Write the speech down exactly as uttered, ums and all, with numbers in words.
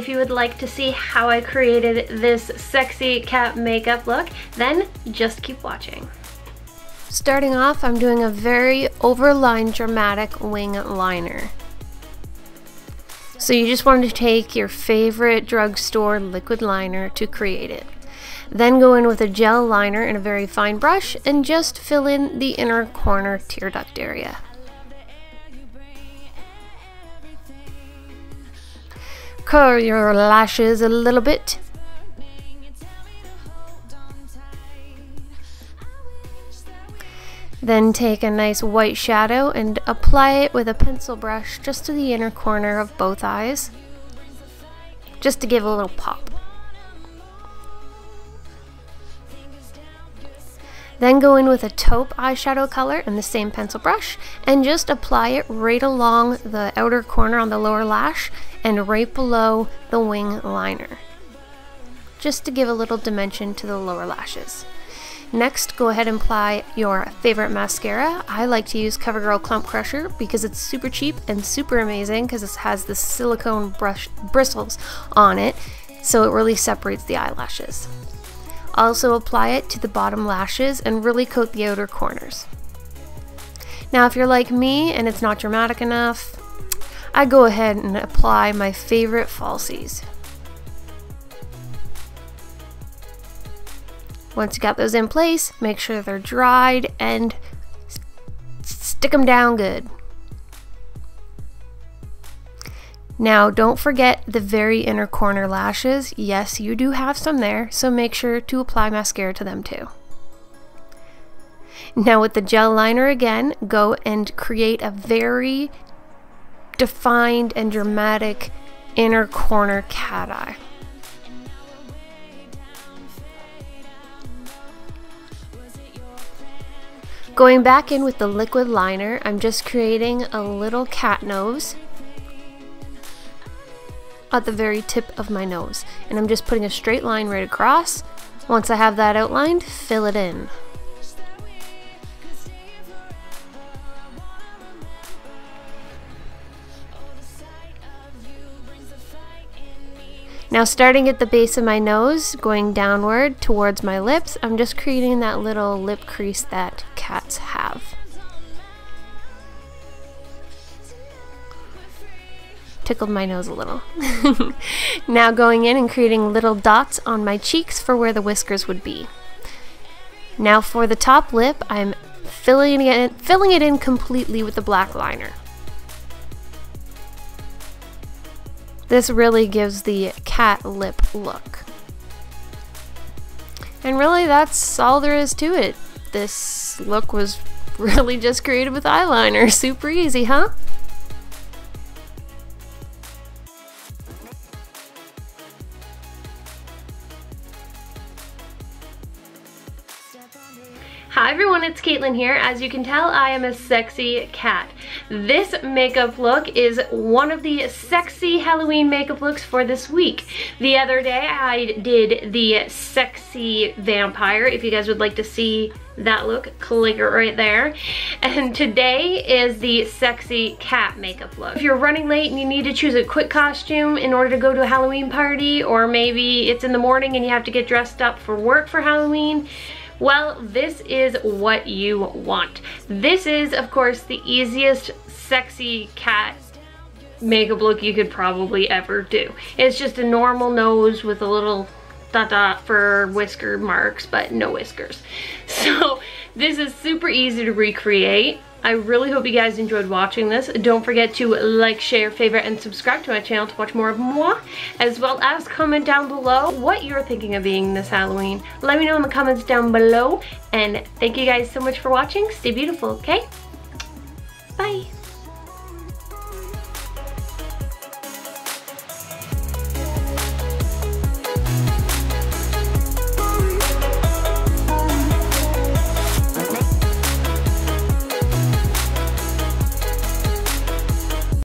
if you would like to see how I created this sexy cat makeup look, then just keep watching. Starting off, I'm doing a very overlined dramatic wing liner. So you just want to take your favorite drugstore liquid liner to create it. Then go in with a gel liner and a very fine brush and just fill in the inner corner tear duct area. Curl your lashes a little bit. Then take a nice white shadow and apply it with a pencil brush just to the inner corner of both eyes, just to give a little pop. Then go in with a taupe eyeshadow color and the same pencil brush and just apply it right along the outer corner on the lower lash and right below the wing liner, just to give a little dimension to the lower lashes. Next, go ahead and apply your favorite mascara. I like to use CoverGirl Clump Crusher because it's super cheap and super amazing because it has the silicone brush bristles on it, so it really separates the eyelashes. Also apply it to the bottom lashes and really coat the outer corners. Now, if you're like me and it's not dramatic enough, I go ahead and apply my favorite falsies. Once you got those in place, make sure they're dried and stick them down good. Now, don't forget the very inner corner lashes. Yes, you do have some there, so make sure to apply mascara to them too. Now, with the gel liner again, go and create a very defined and dramatic inner corner cat eye. Going back in with the liquid liner, I'm just creating a little cat nose at the very tip of my nose. And I'm just putting a straight line right across. Once I have that outlined, fill it in. Now, starting at the base of my nose, going downward towards my lips, I'm just creating that little lip crease that cats have. Tickled my nose a little. Now going in and creating little dots on my cheeks for where the whiskers would be. Now for the top lip, I'm filling it in, filling it in completely with the black liner. This really gives the cat lip look. And really, that's all there is to it. This look was really just created with eyeliner. Super easy, huh? Hi everyone, it's Caitlin here. As you can tell, I am a sexy cat. This makeup look is one of the sexy Halloween makeup looks for this week. The other day I did the sexy vampire. If you guys would like to see that look, click it right there. And today is the sexy cat makeup look. If you're running late and you need to choose a quick costume in order to go to a Halloween party, or maybe it's in the morning and you have to get dressed up for work for Halloween, well, this is what you want. This is, of course, the easiest sexy cat makeup look you could probably ever do. It's just a normal nose with a little dot dot for whisker marks, but no whiskers. So this is super easy to recreate. I really hope you guys enjoyed watching this. Don't forget to like, share, favorite, and subscribe to my channel to watch more of moi, as well as comment down below what you're thinking of being this Halloween. Let me know in the comments down below, and thank you guys so much for watching. Stay beautiful, okay?